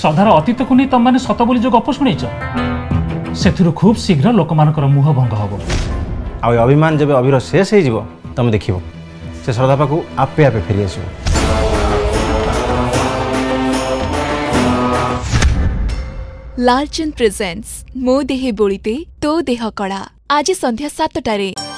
श्रद्धार अतीत को नहीं तुम मैंने सत बोली जो गप शुणी से खूब शीघ्र लोक मान मुह भंग हम आभिमान जब अभिर शेष हो तुम देख से श्रद्धा पाक आपे आपे फेरी आस लालचंद प्रेजेंट्स मो देहे बोलीते तो देह कड़ा आज संध्या 7 टारे।